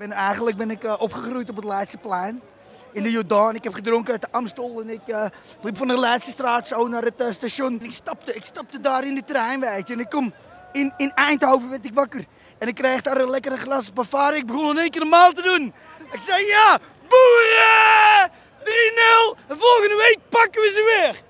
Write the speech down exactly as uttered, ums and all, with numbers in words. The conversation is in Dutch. Ben, eigenlijk ben ik uh, opgegroeid op het Leidseplein in de Jordaan. Ik heb gedronken uit de Amstel en ik uh, liep van de Leidsestraat zo naar het uh, station. Ik stapte, ik stapte daar in de trein, weet je. En ik kom in, in Eindhoven, werd ik wakker. En ik kreeg daar een lekkere glas Bavaria. Ik begon in één keer normaal te doen. Ik zei ja, boeren! drie nul en volgende week pakken we ze weer.